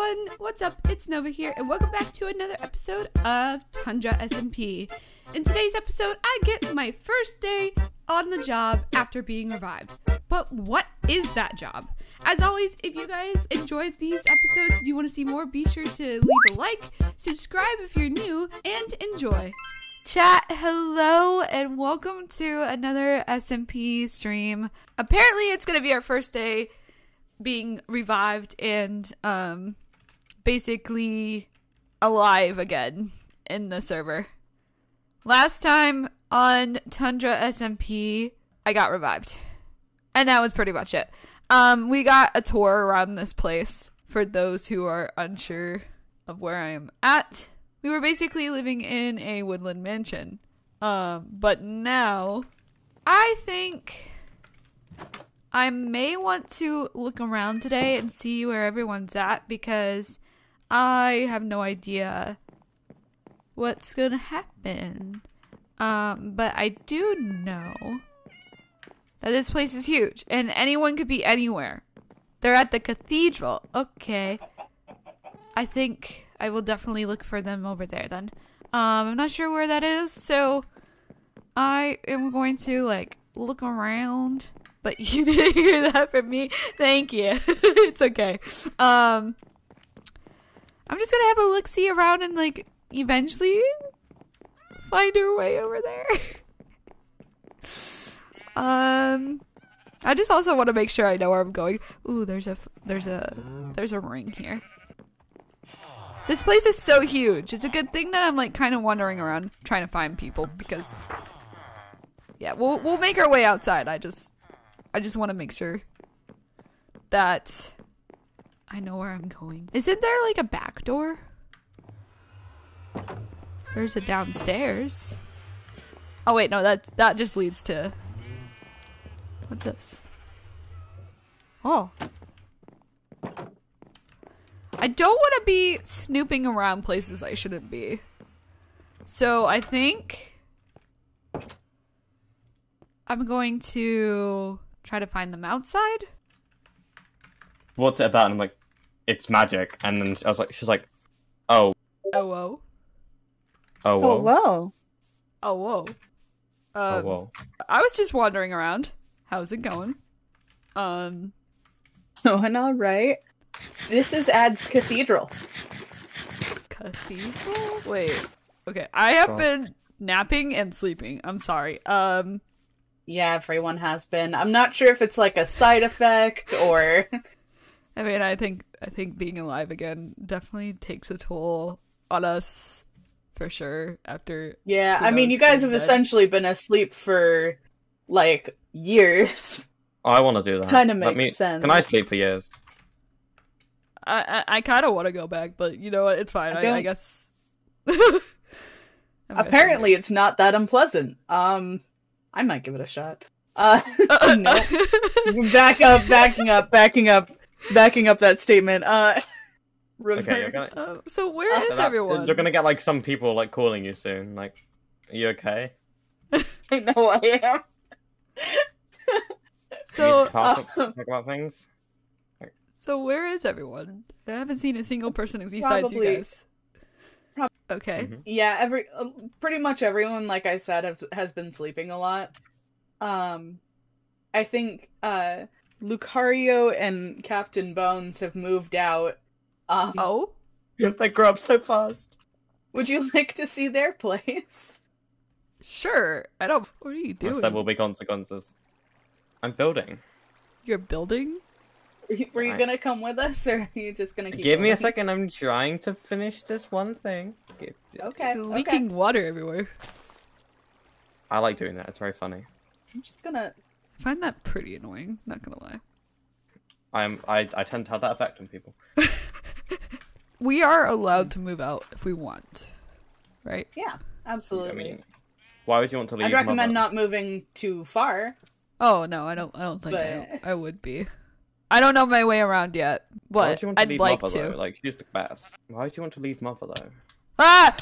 everyone, what's up? It's Nova here, and welcome back to another episode of Tundra SMP. In today's episode, I get my first day on the job after being revived. But what is that job? As always, if you guys enjoyed these episodes and you want to see more, be sure to leave a like, subscribe if you're new, and enjoy. Chat, hello, and welcome to another SMP stream. Apparently, it's going to be our first day being revived and basically alive again in the server. Last time on Tundra SMP, I got revived, and that was pretty much it. We got a tour around this place for those who are unsure of where I am at. We were basically living in a woodland mansion, but now I think I may want to look around today and see where everyone's at, because I have no idea what's gonna happen. But I do know that this place is huge and anyone could be anywhere. They're at the cathedral. Okay. I think I will definitely look for them over there then. I'm not sure where that is, so I am going to like look around. But you didn't hear that from me. Thank you. It's okay. I'm just gonna have a look-see around and like eventually find our way over there. I just also want to make sure I know where I'm going. Ooh, there's a ring here. This place is so huge. It's a good thing that I'm like kind of wandering around trying to find people, because yeah, we'll make our way outside. I just want to make sure that I know where I'm going. Isn't there like a back door? There's a downstairs. Oh wait, no, that just leads to... What's this? Oh. I don't want to be snooping around places I shouldn't be. So I think I'm going to try to find them outside. What's it about? And I'm like, it's magic. And then I was like, she's like, oh. Oh, whoa. Oh, whoa. Oh, whoa. Oh, whoa. Oh, whoa. I was just wandering around. How's it going? Going all right. This is Ad's cathedral. Cathedral? Wait. Okay. I have been napping and sleeping. I'm sorry. Yeah, everyone has been. I'm not sure if it's like a side effect or... I mean, I think being alive again definitely takes a toll on us, for sure, after... Yeah, I mean, you guys have essentially been asleep for, like, years. Oh, I want to do that. Kind of makes sense. Can I sleep for years? I kind of want to go back, but you know what? It's fine. I guess... Apparently, it's not that unpleasant. I might give it a shot. No. Backing up that statement. Okay, so where is everyone? You're gonna get like some people like calling you soon. Like, are you okay? I know I am. So talk about things. Like, so where is everyone? I haven't seen a single person besides you guys. Okay. Mm-hmm. Yeah, pretty much everyone, like I said, has been sleeping a lot. I think Lucario and Captain Bones have moved out. Oh? They grew up so fast. Would you like to see their place? Sure. I don't... What are you doing? There will be consequences. I'm building. You're building? Were you gonna come with us, or are you just gonna keep Give going? Me a second, I'm trying to finish this one thing. Okay. Leaking water everywhere. I like doing that, it's very funny. I'm just gonna... I find that pretty annoying, not gonna lie. I tend to have that effect on people. We are allowed to move out if we want, right? Yeah, absolutely. I mean, why would you want to leave? I'd recommend not moving too far. Oh, no, I don't think I would be. I don't know my way around yet, but I'd like to. Like, she's the best. Why do you want to leave Mother, though? Ah!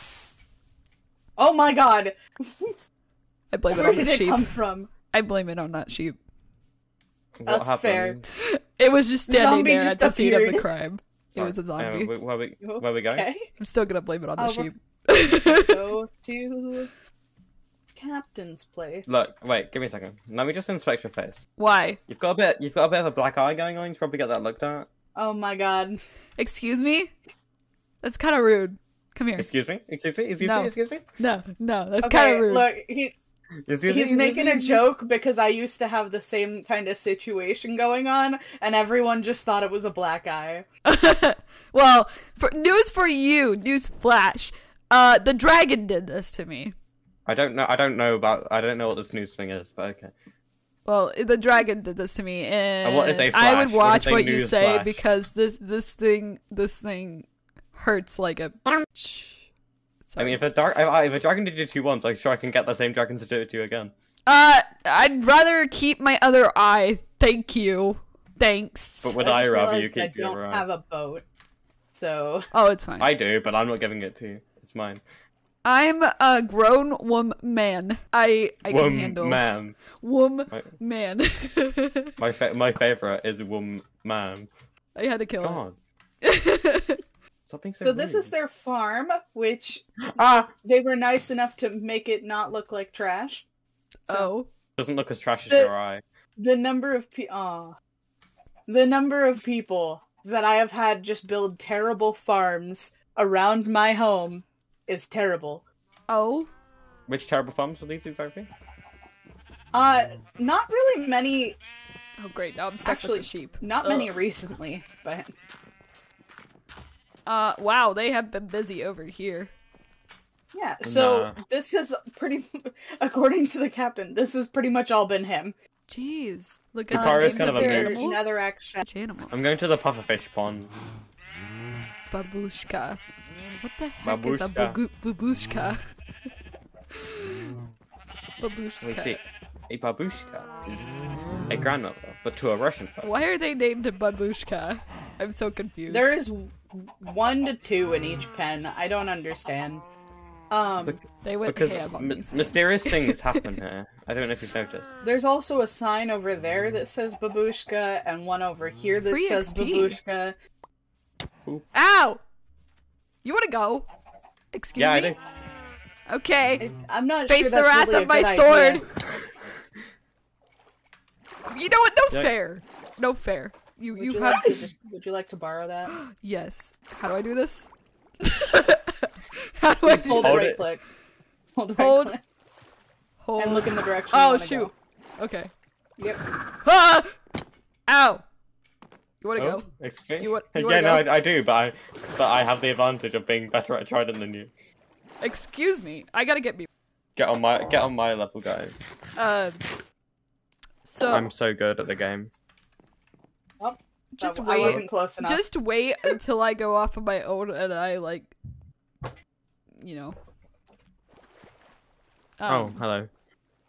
Oh my god! I blame it on the sheep. Where did it come from? I blame it on that sheep. What happened? Fair. It was just standing there at the scene of the crime. Sorry. It was a zombie. Where are we going? Okay. I'm still gonna blame it on the sheep. Go to Captain's place. Look, wait, give me a second. Let me just inspect your face. Why? You've got a bit of a black eye going on. You should probably get that looked at. Oh my god. Excuse me? That's kind of rude. Come here. Excuse me? Excuse me? Excuse me? Excuse me? No, no, that's kind of rude. Look, he's making a joke because I used to have the same kind of situation going on, and everyone just thought it was a black eye. Well, news for you, news flash. The dragon did this to me. I don't know what this news thing is, but okay. Well, the dragon did this to me, and what is a flash? I would watch what you say flash? Because this thing hurts like a bitch. I mean, if a dragon did it to you once, I'm sure I can get the same dragon to do it to you again. I'd rather keep my other eye. Thank you. Thanks. But would I rather you keep your other eye? I don't have a boat, so. Oh, it's fine. I do, but I'm not giving it to you. It's mine. I'm a grown man. I can handle. Man. Man. My favorite is man. I had to kill him. So this is their farm, which they were nice enough to make it not look like trash. So doesn't look as trash as your eye. The number of people that I have had just build terrible farms around my home is terrible. Oh, which terrible farms were these exactly? Not really many. Oh great, now I'm stuck with the sheep. Not many recently, but. Wow, they have been busy over here. Yeah, so this is pretty, according to the captain, this has pretty much all been him. Jeez. Look at another action. I'm going to the pufferfish pond. Babushka. What the heck is a babushka? Babushka. Wait, see, a babushka is a grandmother, but to a Russian person. Why are they named a babushka? I'm so confused. There is 1 to 2 in each pen. I don't understand. They went because mysterious things happen here. I don't know if you've noticed. There's also a sign over there that says babushka, and one over here that says babushka. Ooh. Ow! You want to go? Excuse me? Yeah, I do. Okay. I'm not sure. Face the wrath really of my sword. You know what? No fair. No fair. Would you like to borrow that? Yes. How do I do this? How do I do Hold right click. Hold right click. Hold. And look in the direction. Oh, shoot. Go. Okay. Yep. Ah! Ow! You want to go? Excuse? You want to go? No, I do, but I have the advantage of being better at Trident than you. Excuse me. I gotta get me. Get on my level, guys. So I'm so good at the game. Just wait. I wasn't close enough. Just wait until I go off on my own and I like, you know. Oh, hello.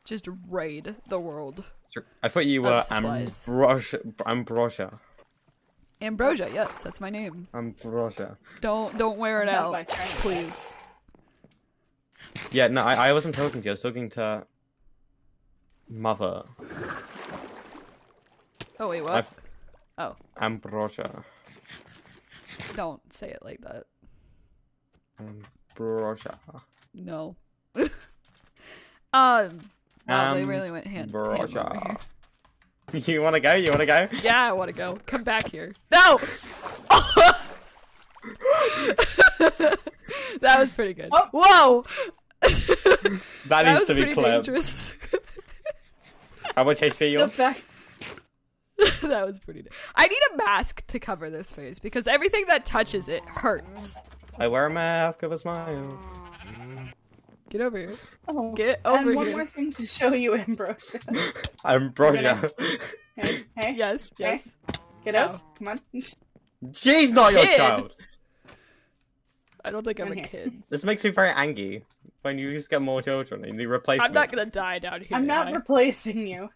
Just raid the world. I thought you were Ambrosia. Ambrosia, yes, that's my name. Ambrosia. Don't wear it out, please. Yeah, no, I wasn't talking to you. I was talking to Mother. Oh wait, what? Oh. Ambrosia. Don't say it like that. Ambrosia. No. Wow, they really went hand over here. You wanna go? You wanna go? Yeah, I wanna go. Come back here. No! That was pretty good. Oh. Whoa! That needs to be clipped. How much HP you want? That was pretty nice. I need a mask to cover this face because everything that touches it hurts. I wear a mask of a smile. Get over here. Oh, get over here. And one more thing to show you, Ambrosia. Ambrosia. Hey, hey. Yes, yes. Hey. Kiddos, come on. She's not your child. I don't think I'm a kid. This makes me very angry when you just get more children and you replace me. I'm not gonna die down here. I'm not replacing you.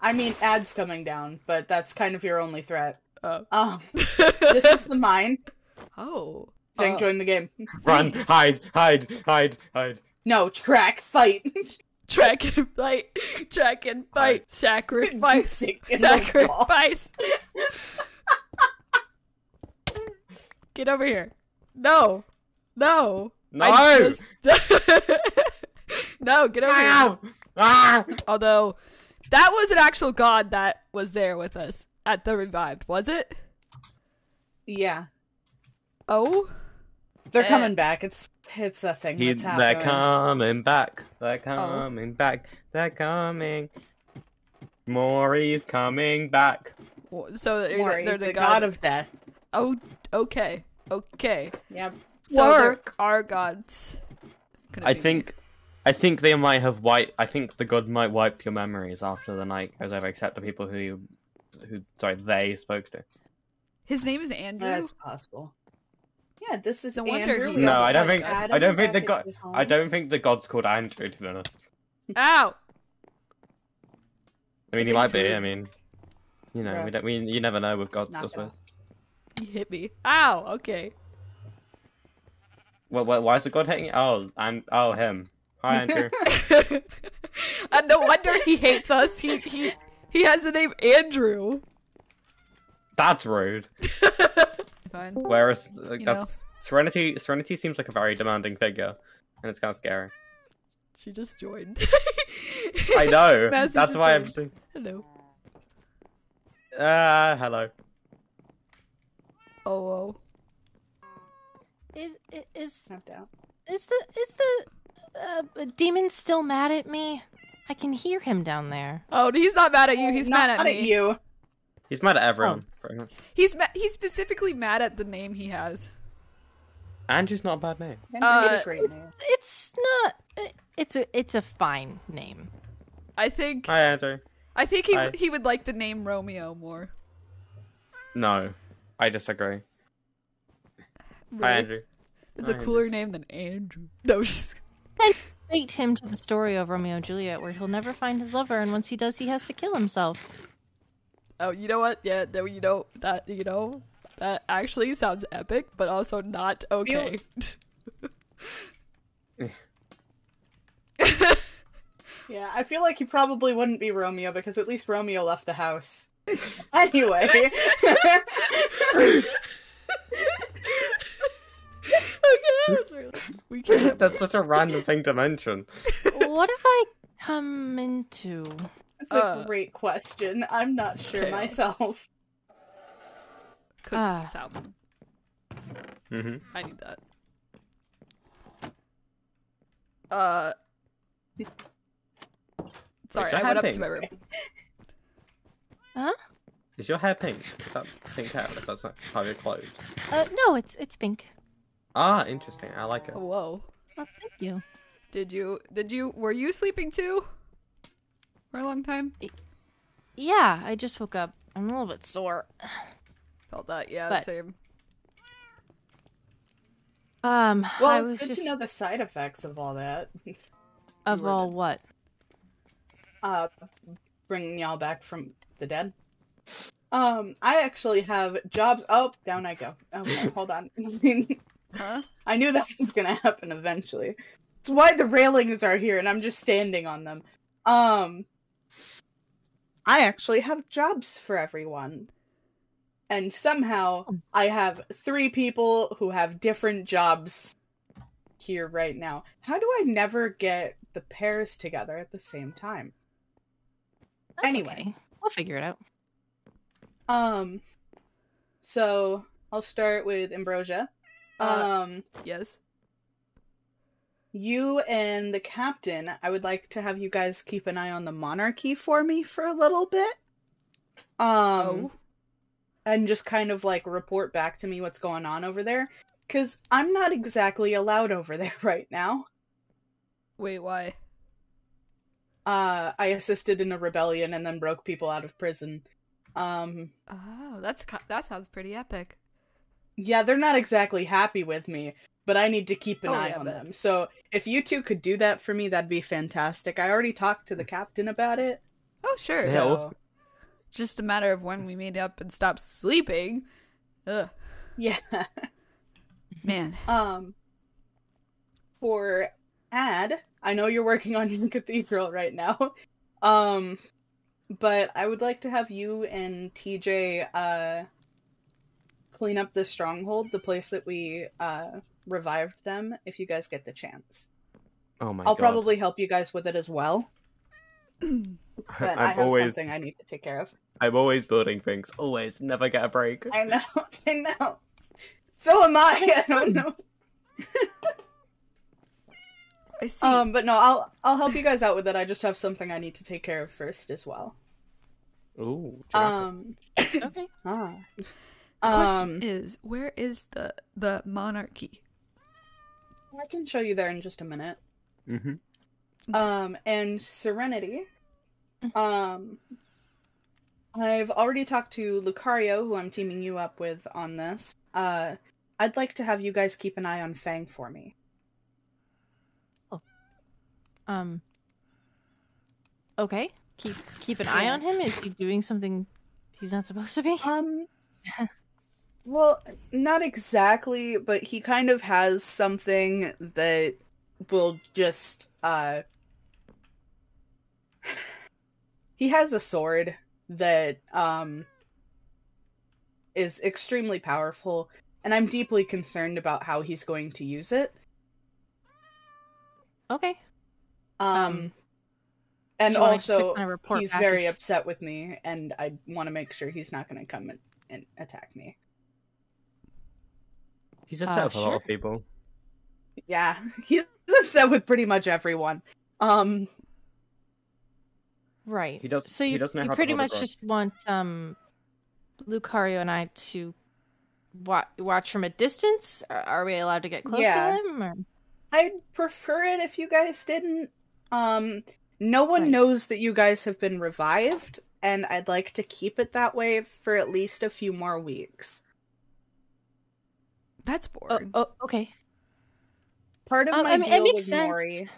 I mean, Ad's coming down, but that's kind of your only threat. Oh. This is the mine. Oh. Fang, join the game. Run, hide. No, track, fight. Track and fight. Track and fight. Sacrifice. Sacrifice. Get over here. No. No. No. No, get over here. Ah. Although, that was an actual god that was there with us at the revived, was it? Yeah. Oh? They're coming back. It's a thing that's happening. They're coming back. They're coming back. They're coming. Maury's coming back. So Maury, they're the god of death. Oh, okay. Okay. Yep. So Work. They're our gods. I think they might have the god might wipe your memories after the night goes over, except the people they spoke to. His name is Andrew. That's possible. Yeah, this is Andrew. No, I don't think the god's called Andrew, to be honest. Ow! I mean, he might be. I mean, you know, you never know with gods, I suppose. You hit me. Ow! Okay. Well, why is the god hitting you? Oh, him. Hi, Andrew. And no wonder he hates us. He has the name Andrew. That's rude. Fine. Whereas Serenity seems like a very demanding figure, and it's kind of scary. She just joined. I know. That's why I'm saying hello. Hello. Oh. Is the demon still mad at me? I can hear him down there. Oh, he's not mad at you. He's mad at me. At you. He's mad at everyone. Oh. He's specifically mad at the name he has. Andrew's not a bad name. It's a great name. It's not. It's a fine name. I think. Hi, Andrew. I think he would like the name Romeo more. No, I disagree. Really? Hi, Andrew. It's a cooler name than Andrew. No, just. Bait him to the story of Romeo and Juliet, where he'll never find his lover, and once he does, he has to kill himself. Oh, you know what? Yeah, that actually sounds epic, but also not okay. Yeah, I feel like he probably wouldn't be Romeo, because at least Romeo left the house. Anyway. That's such a random thing to mention. What have I come into? That's a great question. I'm not sure myself. Cooked salmon. I need that. Sorry, I went up to my room. Huh? Is your hair pink? Is that pink hair? That's not part of your clothes. No, it's pink. Ah, interesting. I like it. Whoa. Oh, thank you. Were you sleeping too? For a long time? Yeah, I just woke up. I'm a little bit sore. Felt that, yeah, same. Well, I was good to know the side effects of all that. Of all what? Bringing y'all back from the dead. I actually have jobs. Oh, down I go. Okay, hold on. Huh? I knew that was gonna happen eventually. It's why the railings are here and I'm just standing on them. I actually have jobs for everyone. And somehow I have 3 people who have different jobs here right now. How do I never get the pairs together at the same time? That's anyway. Okay. We'll figure it out. So I'll start with Ambrosia. Yes. You and the captain, I would like to have you guys keep an eye on the monarchy for me for a little bit. And just kind of like report back to me what's going on over there. Because I'm not exactly allowed over there right now. Wait, why? I assisted in a rebellion and then broke people out of prison. Oh, that sounds pretty epic. Yeah, they're not exactly happy with me, but I need to keep an eye on them. So if you two could do that for me, that'd be fantastic. I already talked to the captain about it. Oh, sure. So, just a matter of when we meet up and stop sleeping. Ugh. Yeah. Man. For Ad, I know you're working on your cathedral right now. But I would like to have you and TJ clean up the stronghold, the place that we revived them, if you guys get the chance. Oh my God. I'll probably help you guys with it as well. But I have something I need to take care of. I'm always building things. Always. Never get a break. I know. I know. So am I. I don't know. I see. But no, I'll help you guys out with it. I just have something I need to take care of first as well. Ooh. Okay. Ah. The question is, where is the monarchy? I can show you there in just a minute. Mm-hmm. And Serenity. I've already talked to Lucario, who I'm teaming you up with on this. I'd like to have you guys keep an eye on Fang for me. Oh. Okay. Keep an eye on him? Is he doing something he's not supposed to be? Well, not exactly, but he kind of has something that will just, he has a sword that, is extremely powerful, and I'm deeply concerned about how he's going to use it. Okay. And so also, kind of he's very upset with me, and I want to make sure he's not going to come and attack me. He's upset with a lot of people. Yeah, he's upset with pretty much everyone. Right. So you pretty much just want Lucario and I to watch from a distance. Are we allowed to get close to him? Or? I'd prefer it if you guys didn't. No one knows that you guys have been revived, and I'd like to keep it that way for at least a few more weeks. That's boring. Oh, okay. Part of my deal with Maury.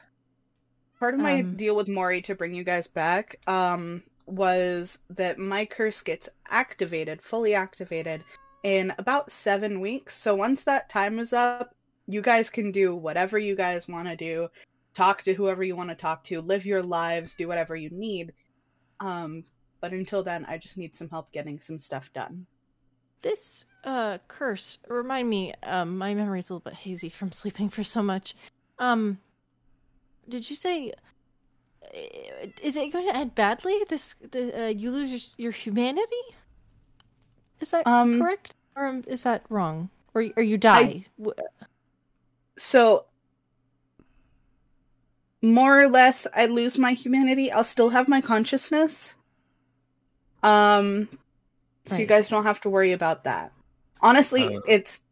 Part of my deal with Maury to bring you guys back was that my curse gets activated, fully activated, in about 7 weeks. So once that time is up, you guys can do whatever you guys want to do, talk to whoever you want to talk to, live your lives, do whatever you need. But until then, I just need some help getting some stuff done. This curse, remind me, my memory's a little bit hazy from sleeping for so much. Did you say, is it going to end badly? You lose your humanity? Is that correct? Or is that wrong? Or you die? So, more or less, I lose my humanity. I'll still have my consciousness. So you guys don't have to worry about that. Honestly, it's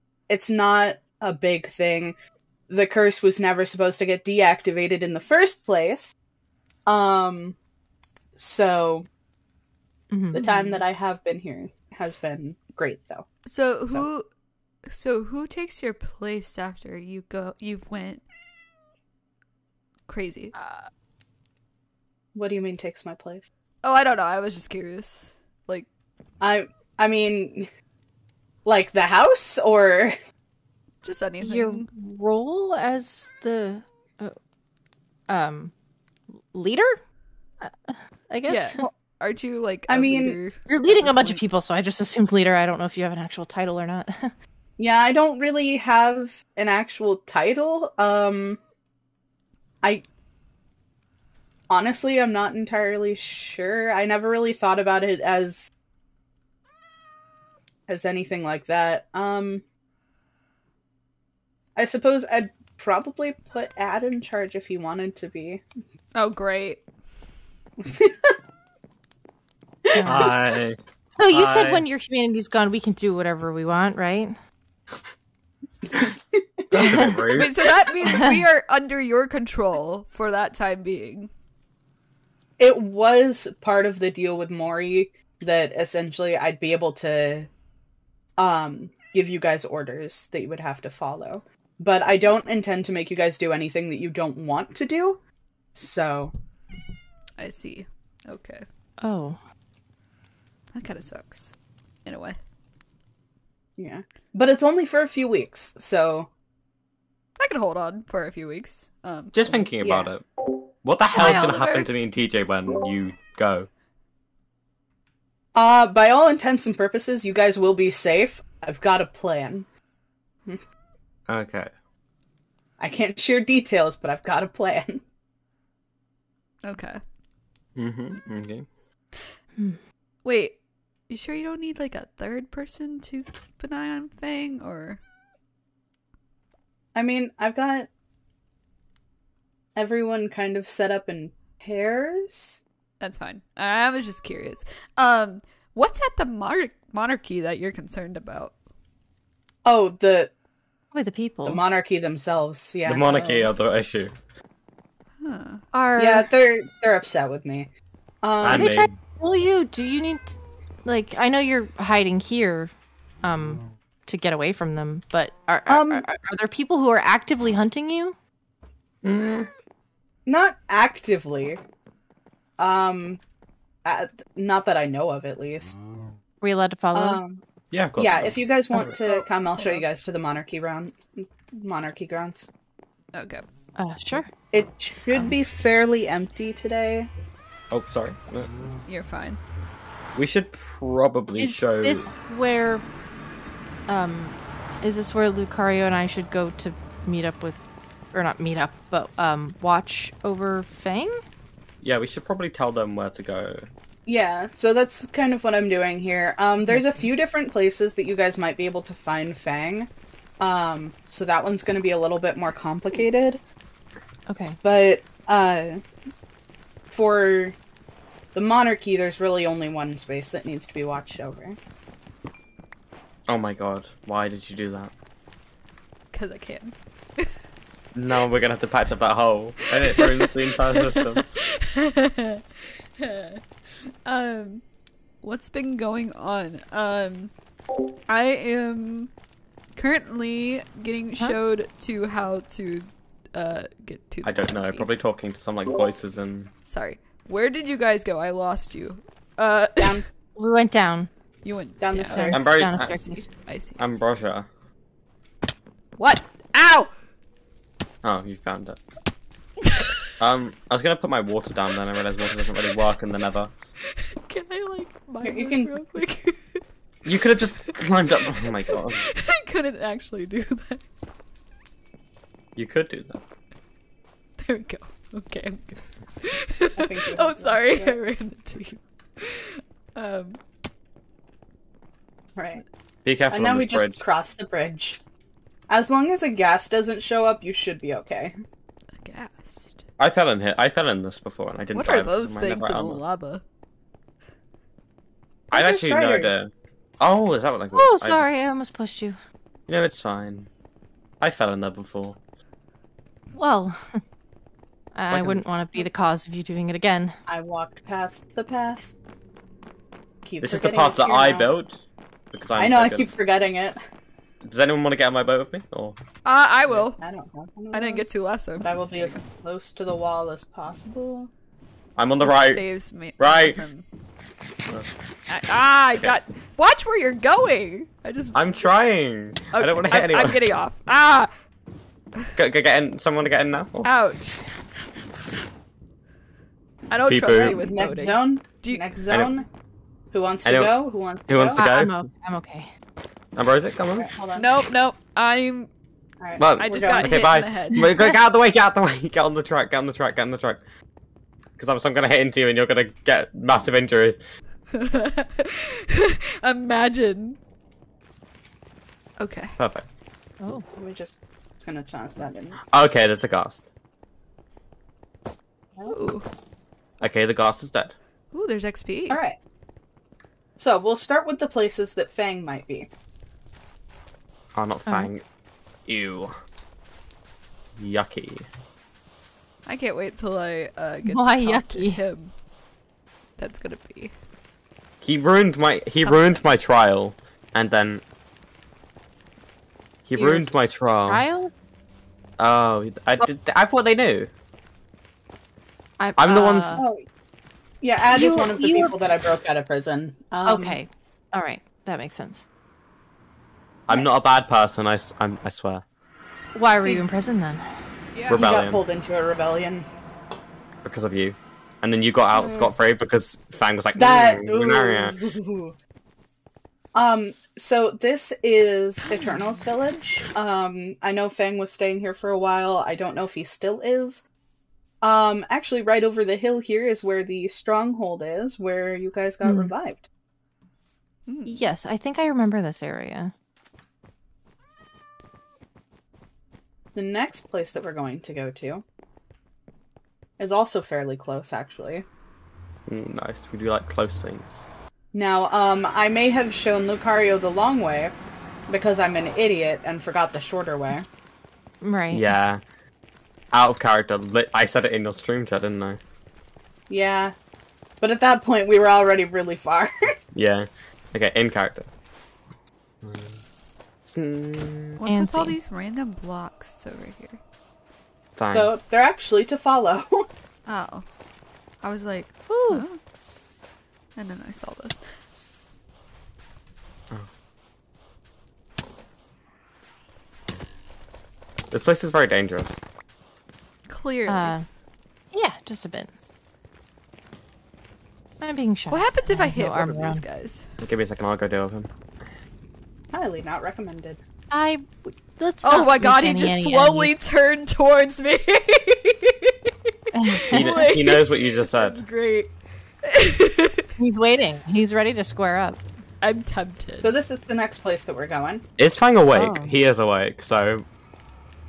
not a big thing. The curse was never supposed to get deactivated in the first place. So the time that I have been here has been great, though. So who takes your place after you go? You've went crazy. What do you mean takes my place? Oh, I don't know. I was just curious. Like. I mean, like the house, or just anything. Your role as the leader, I guess. Yeah. Well, aren't you like? I mean, you're leading a bunch of people, so I just assumed leader. I don't know if you have an actual title or not. Yeah, I don't really have an actual title. Honestly, I'm not entirely sure. I never really thought about it as anything like that. I suppose I'd probably put Ad in charge if he wanted to be. Oh, great. So you said when your humanity's gone, we can do whatever we want, right? Wait, so that means we are under your control for that time being. It was part of the deal with Maury that essentially I'd be able to give you guys orders that you would have to follow. But I don't intend to make you guys do anything that you don't want to do. So. I see. Okay. Oh. That kind of sucks. In a way. Yeah. But it's only for a few weeks, so. I could hold on for a few weeks. Just thinking about it. What the hell is going to happen to me and TJ when you go? By all intents and purposes, you guys will be safe. I've got a plan. Okay. I can't share details, but I've got a plan. Okay. Mm-hmm. Okay. Wait, you sure you don't need, like, a third person to keep an eye on Fang, or? I mean, I've got everyone kind of set up in pairs. That's fine. I was just curious. What's at the monarchy that you're concerned about? Oh, the people. The monarchy thememselves, yeah. The monarchy are the issue. Huh. Yeah, they're upset with me. They tried to kill you. Do you need to, like, I know you're hiding here to get away from them, but are there people who are actively hunting you? Not actively. Not that I know of, at least. Were you allowed to follow them? Yeah, of course. Yeah, if you guys want to come, I'll show you guys to the monarchy grounds. Okay. Sure. It should be fairly empty today. Oh, sorry. You're fine. We should probably show. Is this where Lucario and I should go to meet up with, or not meet up, but watch over Fang? Yeah, we should probably tell them where to go. Yeah, so that's kind of what I'm doing here. There's a few different places that you guys might be able to find Fang. So that one's going to be a little bit more complicated. Okay. But for the monarchy, there's really only one space that needs to be watched over. Oh my god, why did you do that? Because I can. No, we're going to have to patch up that hole. And it ruins the entire system. What's been going on? I am currently getting showed to how to get to the I don't know. Probably talking to some, like, voices and... Sorry. Where did you guys go? I lost you. Down. We went down. You went down. The stairs. Down the stairs. I see. Ambrosia. What? Ow! Oh, you found it. I was gonna put my water down, then I realized water doesn't really work in the Nether. Can I, like, mine this real quick? You could have just climbed up. Oh my god. I couldn't actually do that. You could do that. There we go. Okay, I'm good. Oh, sorry, I ran into you. Right. Be careful on this bridge. And now we just cross the bridge. As long as a ghast doesn't show up, you should be okay. A ghast? I fell in here. I fell in this before, and I didn't. What are those things in the lava? I actually know that. Oh, is that what I call it? Oh, sorry, I almost pushed you. You know, it's fine. I fell in there before. Well, I wouldn't want to be the cause of you doing it again. I walked past the path. This is the path that I built. Because I know, I keep forgetting it. Does anyone want to get on my boat with me? Or I will. I don't have one of those. I didn't get to last time. But I will be as close to the wall as possible. I'm on the right. Saves me. Right. From... I got. Watch where you're going. I'm trying. Okay. I don't want to hit anyone. I'm getting off. Ah. Go get in. Someone to get in now. Or... Ouch. I don't trust you with boating. Next zone. Next zone. Who wants to go? Who wants to go? I'm okay. Ambrosia, come on. Right, hold on. Nope. I'm. Right. I just got hit in the head. Get out of the way! Get out of the way! Get on the track! Because I'm gonna hit into you, and you're gonna get massive injuries. Imagine. Okay. Perfect. Oh, we're just gonna chance that in. Okay, there's a ghast. Oh. Okay, the ghast is dead. Ooh, there's XP. All right. So, we'll start with the places that Fang might be. Oh, not Fang. Ew. Yucky. I can't wait till I get to talk to him. That's gonna be... He ruined my trial, and then... He ruined my trial. Trial? Oh, I thought they knew. I'm the one... Yeah, Ad is one of the people that I broke out of prison. Okay. Alright. That makes sense. I'm not a bad person, I swear. Why were you in prison then? Yeah. Rebellion. You got pulled into a rebellion. Because of you. And then you got out scot-free because Fang was like, Lunaria. So this is Eternals Village. I know Fang was staying here for a while. I don't know if he still is. Actually, right over the hill here is where the stronghold is, where you guys got revived. Yes, I think I remember this area. The next place that we're going to go to is also fairly close, actually. Nice. We do like close things. Now, I may have shown Lucario the long way because I'm an idiot and forgot the shorter way. Right. Yeah. Out of character. I said it in your stream chat, didn't I? Yeah. But at that point, we were already really far. Yeah. Okay, in character. What's with all these random blocks over here? Fine. So, they're actually to follow. Oh. I was like, ooh. Huh? And then I saw this. Oh. This place is very dangerous. Clearly. Yeah, just a bit. I'm being shot. What happens if I hit one of these guys? Give me a second, I'll go deal with him. Highly not recommended. Let's. Oh my god, he just slowly turned towards me! He knows what you just said. That's great. He's waiting. He's ready to square up. I'm tempted. So this is the next place that we're going. Is Fang awake? Oh. He is awake, so...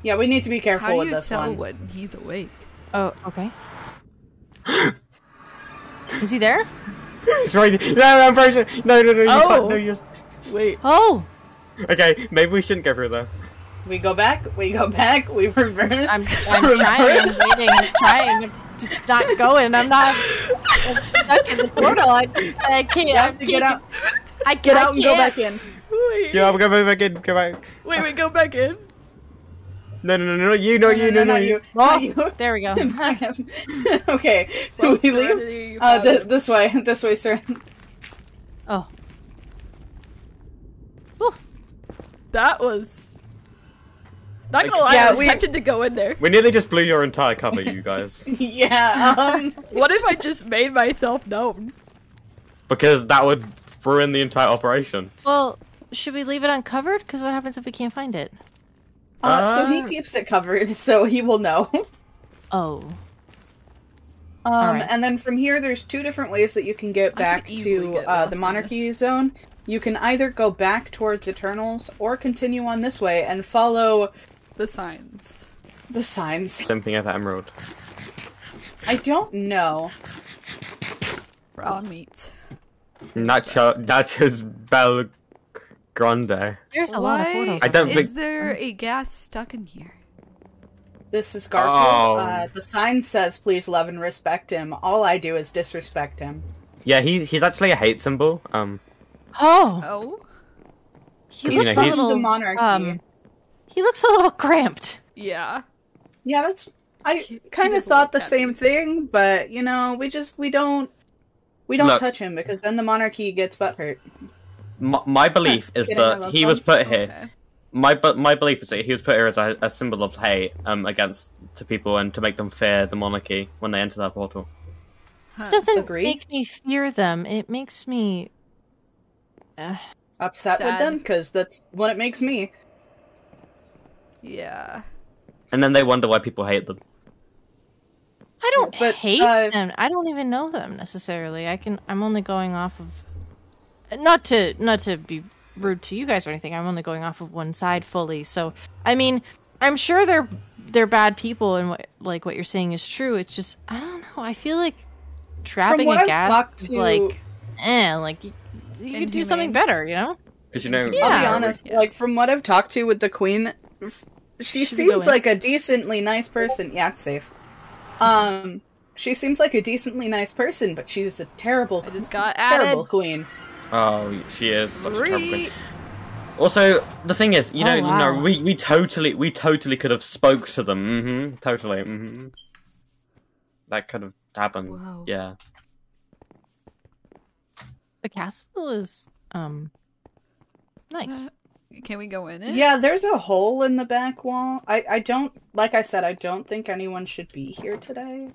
Yeah, we need to be careful with this one. How do you tell when he's awake? Oh, okay. Is he there? He's right. No, Ambrosia. No, you can't. No, you... Wait. Oh! Okay, maybe we shouldn't go through there. We go back, we reverse. I'm trying, I'm just not going. I'm stuck in the portal. I can't. You have to get out. Get out and go back in. Wait. Get out and go back in. Go back. Wait, go back in. No, you. Not you. There we go. Okay, well, we leave. This way, sir. Oh. Whew. That was... Not gonna lie, yeah, I was tempted to go in there. We nearly just blew your entire cover, you guys. Yeah, What if I just made myself known? Because that would ruin the entire operation. Well, should we leave it uncovered? Because what happens if we can't find it? So he keeps it covered, so he will know. Oh. Right. And then from here, there's two different ways that you can get back to the Monarchy Zone. You can either go back towards Eternals, or continue on this way and follow... The signs. The signs. Something at Emerald. I don't know. Raw meat. Nacho's Bell... Grande. There's a lot of portals. Is there a gas stuck in here? This is Garfield. The sign says, "Please love and respect him." All I do is disrespect him. Yeah, he's actually a hate symbol. He looks a little the monarchy. He looks a little cramped. Yeah. That's. I kind of thought the same thing, but you know, we don't touch him because then the monarchy gets butthurt. My belief is that he was put here. Okay. My belief is that he was put here as a symbol of hate to people and to make them fear the monarchy when they enter that portal. This doesn't make me fear them. It makes me upset with them because that's what it makes me. Yeah. And then they wonder why people hate them. I don't hate them. I don't even know them necessarily. I'm only going off of. Not to be rude to you guys or anything, I'm only going off of one side fully. So, I mean, I'm sure they're bad people, and what you're saying is true. It's just I don't know. I feel like trapping a gas is you could do something better, you know? Because I'll be honest. Yeah. From what I've talked to with the Queen, she seems like a decently nice person. Yeah, it's safe. She seems like a decently nice person, but she's a terrible queen. Oh, she is such a terrible queen. Also, the thing is, we totally could have spoke to them. Totally. That could have happened. Whoa. Yeah. The castle is nice. Can we go in it? Yeah, there's a hole in the back wall. I don't, like I said, I don't think anyone should be here today.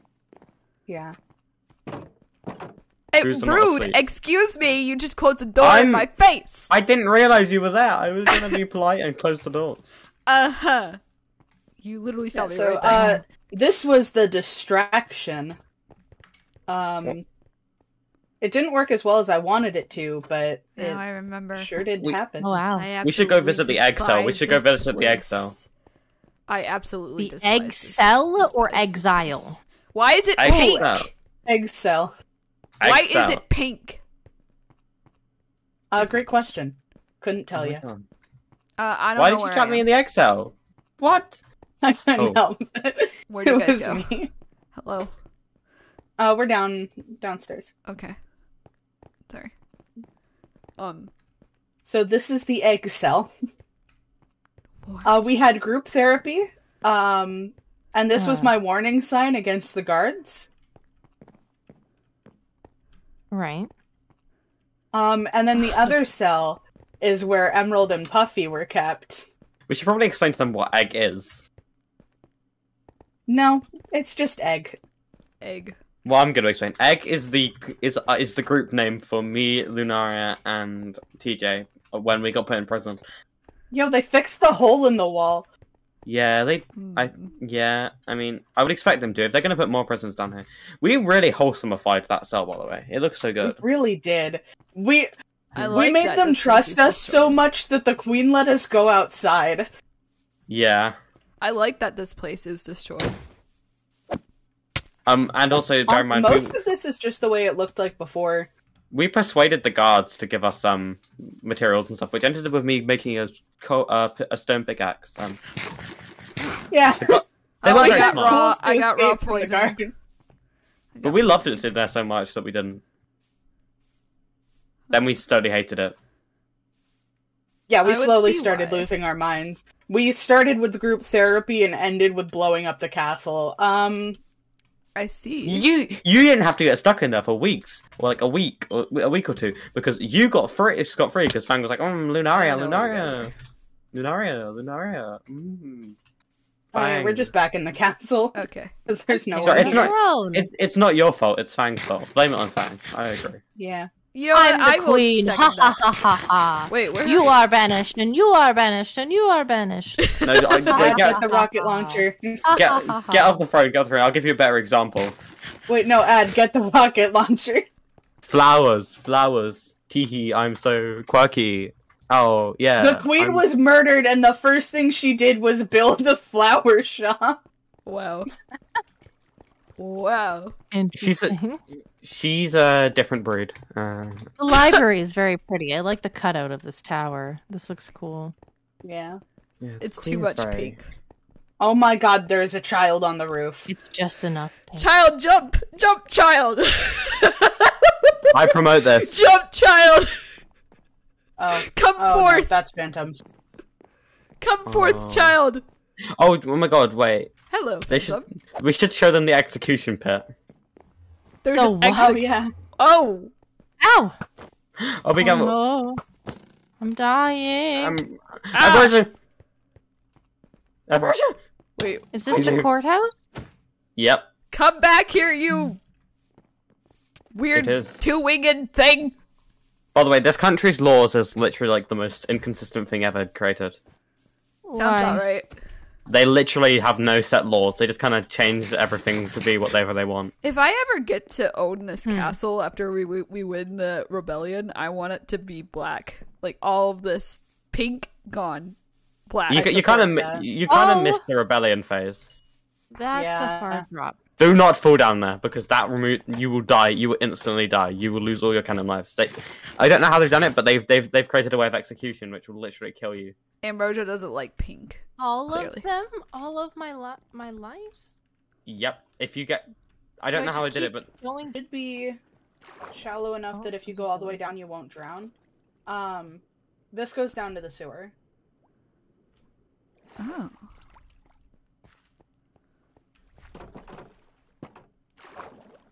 Yeah. Rude! Excuse me, you just closed the door in my face! I didn't realize you were there. I was gonna be polite and close the doors. Uh-huh. You literally saw me right there. This was the distraction. It didn't work as well as I wanted it to, but it I remember. Sure did happen. Oh, wow. We should go visit the egg cell. We should go visit the egg cell. I absolutely despise egg cell or exile? Why is it pink? Egg cell. Why is it pink? Great question. Couldn't tell you. I don't know. Why did you trap me in the egg cell? What? I can't help. Where'd you guys go? Me. Hello. We're downstairs. Okay. Sorry. So this is the egg cell. What? We had group therapy. And this was my warning sign against the guards. Right. And then the other cell is where Emerald and Puffy were kept. We should probably explain to them what egg is. No, it's just egg. Egg. Well, I'm going to explain. Egg is the group name for me, Lunaria, and TJ when we got put in prison. Yo, they fixed the hole in the wall. Yeah, they. I mean, I would expect them to if they're going to put more prisons down here. We really wholesomeified that cell, by the way. It looks so good. We really did. We made them trust us so much that the queen let us go outside. Yeah. I like that this place is destroyed. And also, bear in mind, most of this is just the way it looked like before. We persuaded the guards to give us some materials and stuff, which ended up with me making a stone pickaxe. Yeah. I got raw poison. But we loved it in there so much that we didn't. Then we slowly hated it. Yeah, we slowly started losing our minds. We started with the group therapy and ended with blowing up the castle. I see. You didn't have to get stuck in there for weeks, or like a week or two, because you got free. It's got free because Fang was like, Lunaria. Mm. Oh, yeah, we're just back in the castle. Okay, because there's no. Sorry, it's not your fault. It's Fang's fault. Blame it on Fang. I agree. Yeah. You know what? I'm the queen. Ha ha ha ha ha. Wait, where you are banished, and you are banished, and you are banished. No, get the rocket launcher. Get off the throne. Get off the throne. I'll give you a better example. Wait, no, Ad, get the rocket launcher. Flowers. Teehee, I'm so quirky. Oh yeah. The queen was murdered, and the first thing she did was build a flower shop. Wow. Wow. Interesting. She's a different breed. The library is very pretty. I like the cutout of this tower. This looks cool. Yeah it's too much pink. Oh my god, there is a child on the roof. It's just enough pink. Child, jump! Jump, child! I promote this. Jump, child! Oh. Come forth! No, that's phantoms. Come forth, child! Oh my god, wait. Hello. We should show them the execution pit. There's an execution. Oh! Ow! Oh, we got. Oh, no. I'm dying. Ambrosia! Wait, is this the courthouse? Yep. Come back here, you weird two-winged thing! By the way, this country's laws is literally like the most inconsistent thing ever created. Sounds alright. They literally have no set laws. They just kind of change everything to be whatever they want. If I ever get to own this castle after we win the rebellion, I want it to be black. Like all of this pink gone, black. You kind of missed the rebellion phase. That's a far drop. Do not fall down there because you will die. You will instantly die. You will lose all your cannon lives. I don't know how they've done it, but they've created a way of execution which will literally kill you. Ambrosia doesn't like pink. All of my lives. Yep. If you get, I don't know how I did it, but it should be shallow enough that if you go all the way down, you won't drown. This goes down to the sewer. Oh.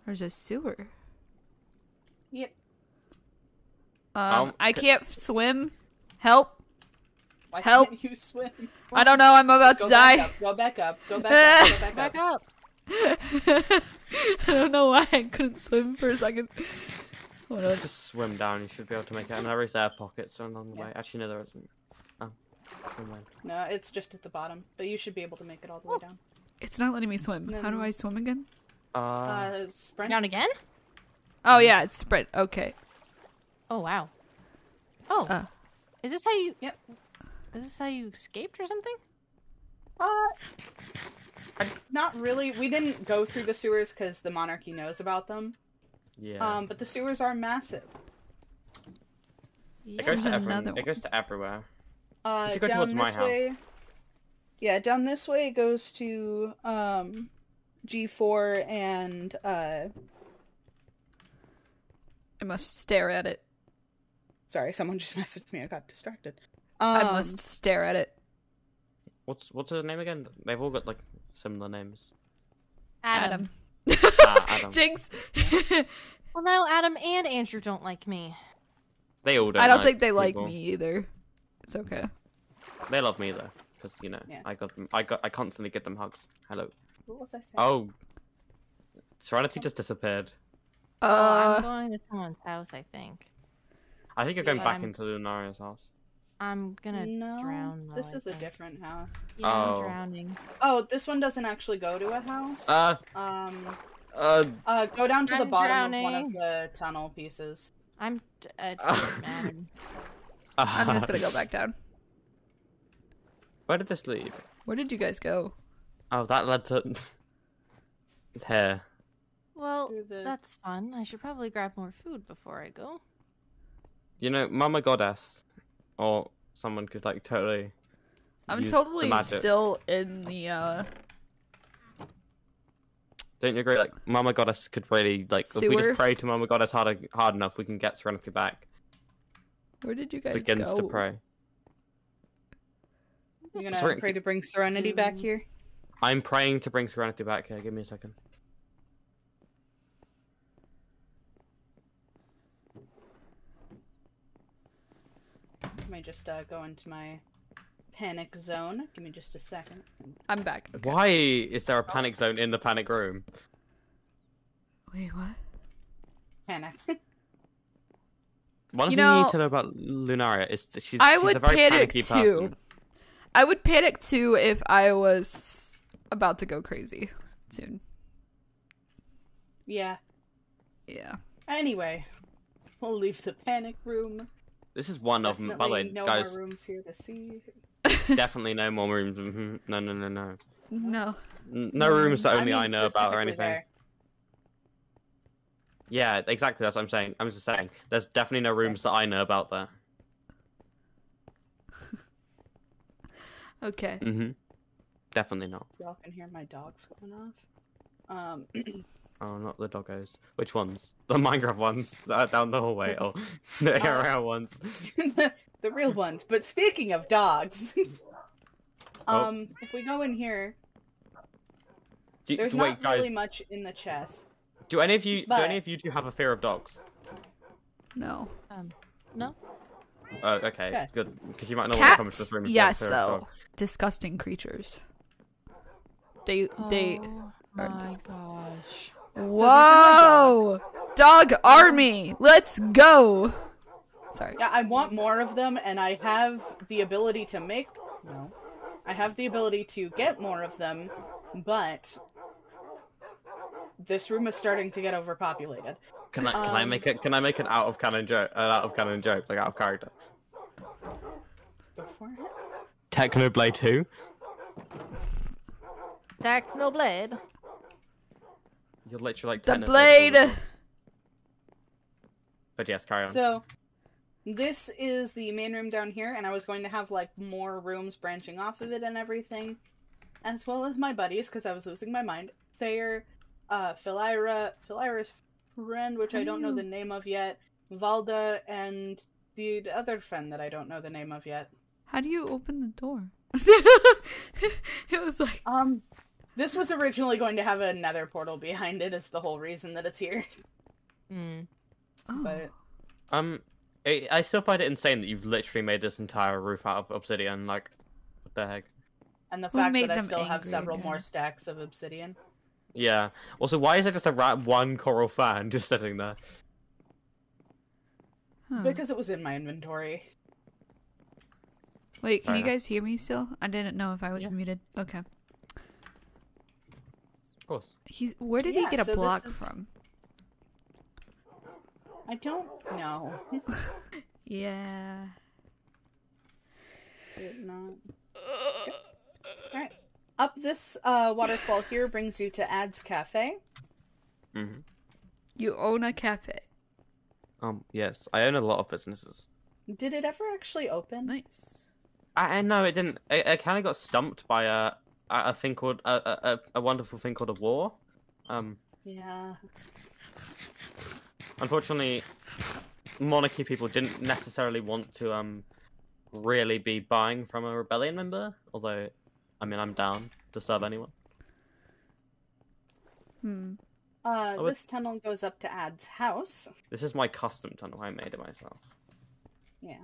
There's a sewer. Yep. I can't swim. Help. Why can't you swim? I don't know, I'm about to die. Go back up. Go back up. I don't know why I couldn't swim for a second. What else? Just swim down, you should be able to make it. And there is air pockets along the way. Actually, no, there isn't. Oh, no, it's just at the bottom. But you should be able to make it all the way down. It's not letting me swim. No. How do I swim again? Sprint. Down again? Oh, yeah, it's sprint. Okay. Oh, wow. Oh. Is this how you... Yep. Is this how you escaped or something? Not really. We didn't go through the sewers because the monarchy knows about them. Yeah. But the sewers are massive. Yeah. It goes to everywhere. You should go down towards my house. Yeah, down this way goes to G4 and I must stare at it. Sorry, someone just messaged me. I got distracted. I must stare at it. What's his name again? They've all got like similar names. Adam. Adam. Jinx. Well, now Adam and Andrew don't like me. They all don't. I don't think they like me either. It's okay. They love me though, because you know yeah. I got them. I constantly give them hugs. Hello. What was I saying? Oh, Serenity just disappeared. I'm going to someone's house. I think you're going back into Lunaria's house. I'm gonna drown. This is a different house. Yeah, I'm drowning. Oh, this one doesn't actually go to a house. Go down to the bottom of one of the tunnel pieces. I'm just gonna go back down. Where did this lead? Where did you guys go? Oh, that led to here. Well, that's fun. I should probably grab more food before I go. You know, Mama Goddess. Or someone could like totally. I'm totally still in the. Don't you agree? Like Mama Goddess could really like. Sewer? If we just pray to Mama Goddess hard enough, we can get Serenity back. Where did you guys go? To pray. You're gonna pray to bring Serenity back here. I'm praying to bring Serenity back here. Give me a second. Let me just go into my panic zone. Give me just a second. I'm back. Okay. Why is there a panic zone in the panic room? Wait, what? Panic. One thing you need to know about Lunaria is that she's a very panicky person. I would panic too if I was about to go crazy soon. Yeah. Yeah. Anyway, we'll leave the panic room. This is one definitely of them, by the way, guys. No more rooms here to see. Definitely no more rooms. Mm-hmm. No. No rooms that only I know about or anything. There. Yeah, exactly. That's what I'm saying. I'm just saying, there's definitely no rooms that I know about there. Okay. Mm-hmm. Definitely not. Y'all can hear my dogs going off. Oh, not the doggos. Which ones? The Minecraft ones that are down the hallway, or the ARL ones? the real ones. But speaking of dogs, if we go in here, there's not really much in the chest. Do any of you two have a fear of dogs? No. No. Oh, okay, good. Because you might not want to come into this room. Yes, so disgusting creatures. They are disgusting. Oh my gosh. Whoa! Dog army! Let's go! Sorry. Yeah, I want more of them, and I have the ability to make... No. I have the ability to get more of them, but... This room is starting to get overpopulated. Can I make an out-of-canon joke, like out of character? Go for it. Technoblade 2? Technoblade? You're literally like the blade. But yes, carry on. So, this is the main room down here, and I was going to have like more rooms branching off of it and everything, as well as my buddies, because I was losing my mind. Thayer, Philyra's friend, which I don't know the name of yet, Valda, and the other friend that I don't know the name of yet. How do you open the door? It was like This was originally going to have another portal behind it. Is the whole reason that it's here. Mm. Oh. But I still find it insane that you've literally made this entire roof out of obsidian. Like, what the heck? And the fact that I still have several more stacks of obsidian. Yeah. Also, why is there just a one coral fan just sitting there? Huh. Because it was in my inventory. Wait, can you guys hear me still? I didn't know if I was muted. Okay. Of course. Where did he get a block from? I don't know. Yeah. Did not. Okay. All right. Up this waterfall here brings you to Ad's Cafe. Mm-hmm. You own a cafe. Yes, I own a lot of businesses. Did it ever actually open? Nice. No, it didn't. It kind of got stumped by a thing called a wonderful thing called a war. Yeah. Unfortunately, monarchy people didn't necessarily want to really be buying from a rebellion member. Although, I mean, I'm down to serve anyone. Hmm. This tunnel goes up to Ad's house. This is my custom tunnel. I made it myself. Yeah.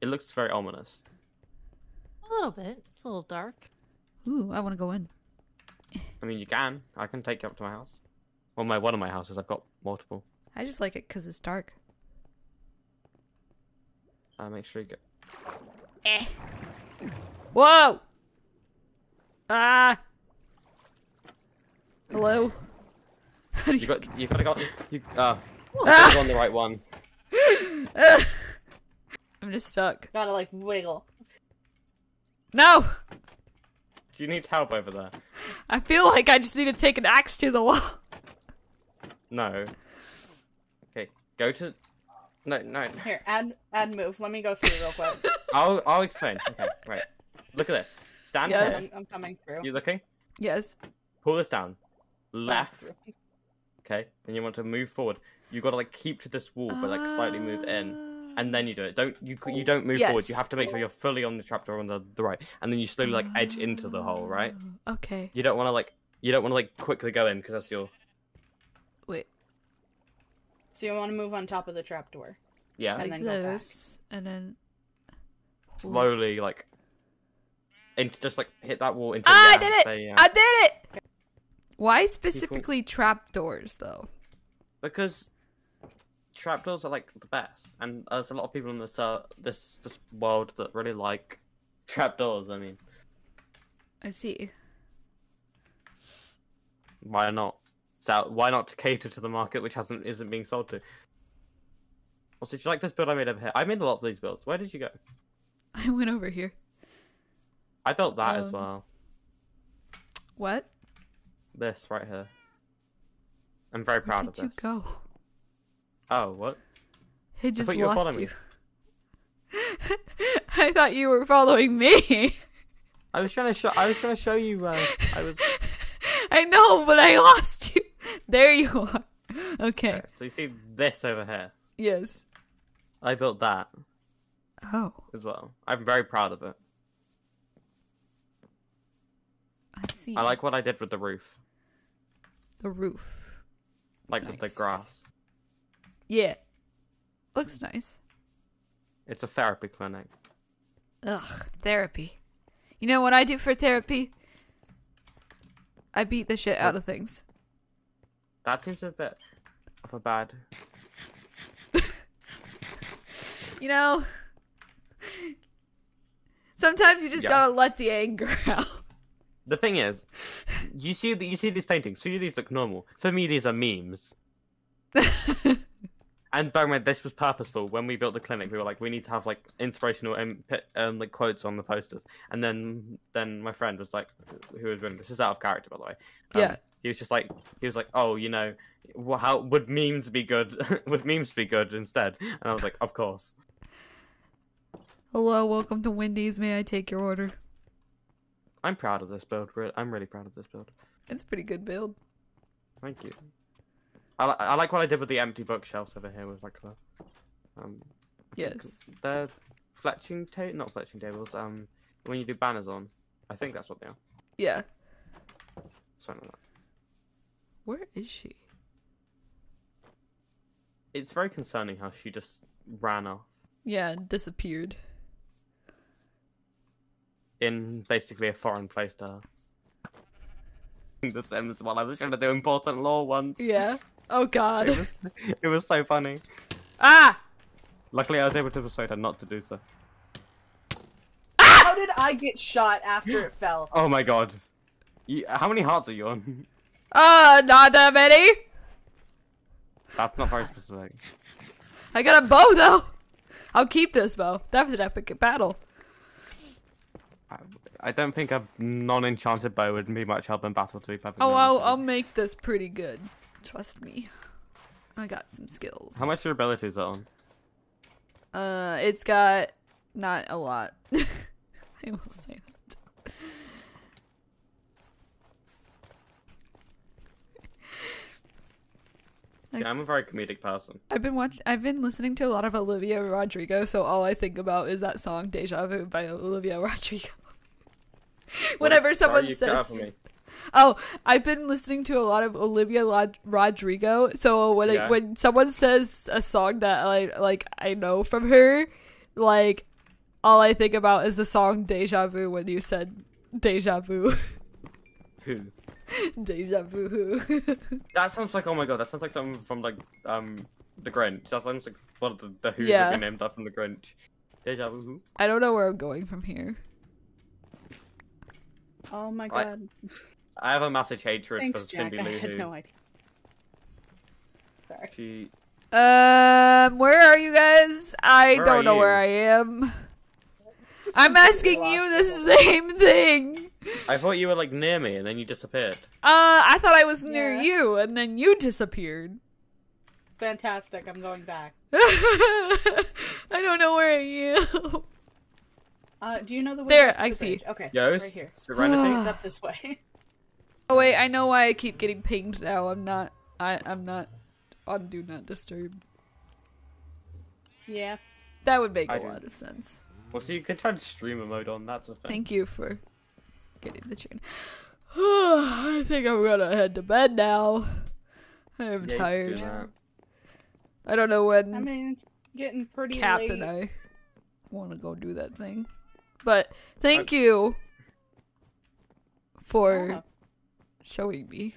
It looks very ominous. A little bit. It's a little dark. Ooh, I want to go in. I mean, you can. I can take you up to my house. Well, one of my houses. I've got multiple. I just like it because it's dark. Make sure you go. Eh. Whoa! Ah! Hello? How do you... You gotta go... You gotta go on the right one. I'm just stuck. Gotta, like, wiggle. No! Do you need help over there? I feel like I just need to take an axe to the wall. No. Okay, go to... No. Here, Ad move. Let me go through real quick. I'll explain. Okay, right. Look at this. Stand here. I'm coming through. You looking? Yes. Pull this down. Left. Okay. Then you want to move forward. You gotta like keep to this wall, but like slightly move in, and then you do it. You don't move forward. You have to make sure you're fully on the trapdoor on the right, and then you slowly like edge into the hole, right? Okay. You don't want to like quickly go in because that's your. Wait. So you want to move on top of the trapdoor. Yeah. And then go back. And then. Slowly like. And just like hit that wall into. I did it! I did it! Why specifically trapdoors, though? Because trapdoors are, like, the best. And there's a lot of people in this this world that really like trapdoors, I mean. I see. Why not? So, why not cater to the market which isn't being sold to? Also, did you like this build I made over here? I made a lot of these builds. Where did you go? I went over here. I built that as well. What? This right here. I'm very proud of this. Where did you go? Oh, what? He just I thought you lost were following me. I thought you were following me. I was trying to show you. I know, but I lost you. There you are. Okay. Right, so you see this over here? Yes. I built that. Oh. As well. I'm very proud of it. I see. I like what I did with the roof. The roof. Like nice. With the grass. Yeah. Looks nice. It's a therapy clinic. Ugh, therapy. You know what I do for therapy? I beat the shit out of things. That seems a bit of a bad... You know... Sometimes you just gotta let the anger out. The thing is, you see these paintings. To you, these look normal. For me, these are memes. And by the way, this was purposeful. When we built the clinic, we were like, we need to have like inspirational like quotes on the posters. And then my friend was like, who was doing this? Is out of character, by the way. Yeah. He was like, oh, you know, how would memes be good? Would memes be good instead? And I was like, of course. Hello, welcome to Wendy's. May I take your order? I'm proud of this build. I'm really proud of this build. It's a pretty good build. Thank you. I like what I did with the empty bookshelves over here with like the... Yes. They're not fletching tables. When you do banners on. I think that's what they are. Yeah. Something like that. Where is she? It's very concerning how she just ran off. Yeah, disappeared. In basically a foreign place to her. The Sims while I was trying to do important lore once. Yeah. Oh god. It was so funny. Ah! Luckily I was able to persuade her not to do so. Ah! How did I get shot after it fell? Oh my god. How many hearts are you on? Not that many. That's not very specific. I got a bow though. I'll keep this bow. That was an epic battle. I don't think a non-enchanted bow would be much help in battle, to be perfectly honest. Oh, I'll make this pretty good. Trust me. I got some skills. How much your ability is that on? It's got not a lot. I will say that. Yeah, I'm a very comedic person. I've been listening to a lot of Olivia Rodrigo, so all I think about is that song "Deja Vu" by Olivia Rodrigo. Whenever someone says, "Oh, I've been listening to a lot of Olivia Rodrigo," so when someone says a song that I know from her, like all I think about is the song "Deja Vu" when you said "Deja Vu." Deja vu. That sounds like, oh my god, that sounds like something from like the Grinch. That sounds like one of the Who that we named after from the Grinch. Deja vu. I don't know where I'm going from here. Oh my god. I have a massive hatred for Cindy Lou Who. I had no idea. Sorry. Where are you guys? I don't know where I am. I'm asking you the same thing. I thought you were like near me and then you disappeared. I thought I was near you and then you disappeared. Fantastic, I'm going back. I don't know where I am. Do you know the way? There, I see. Okay, it's right here. Serenity is up this way. Oh wait, I know why I keep getting pinged now. I'm not on Do Not Disturb. Yeah. That would make a lot of sense. Well, so you can turn streamer mode on, that's a thing. Thank you for getting the chain. I think I'm gonna head to bed now. I am tired. I don't know when. I mean, it's getting pretty late. Cap and I want to go do that thing. But thank you for showing me.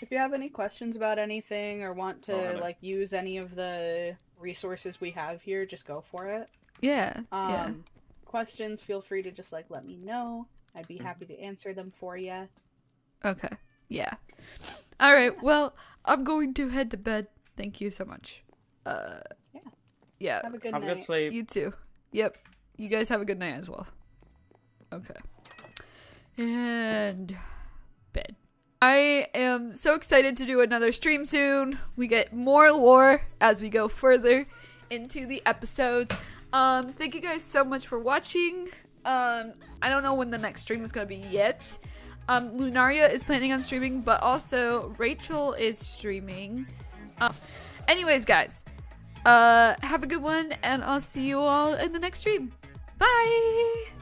If you have any questions about anything or want to use any of the resources we have here, just go for it. Yeah, questions, feel free to just let me know. I'd be happy to answer them for you. Okay, yeah. Alright, well, I'm going to head to bed. Thank you so much. Yeah. Have a good night. Have a good sleep. You too. Yep. You guys have a good night as well. Okay. And bed. I am so excited to do another stream soon. We get more lore as we go further into the episodes. Thank you guys so much for watching. I don't know when the next stream is gonna be yet. Lunaria is planning on streaming, but also Rachel is streaming. Anyways, guys, have a good one, and I'll see you all in the next stream. Bye!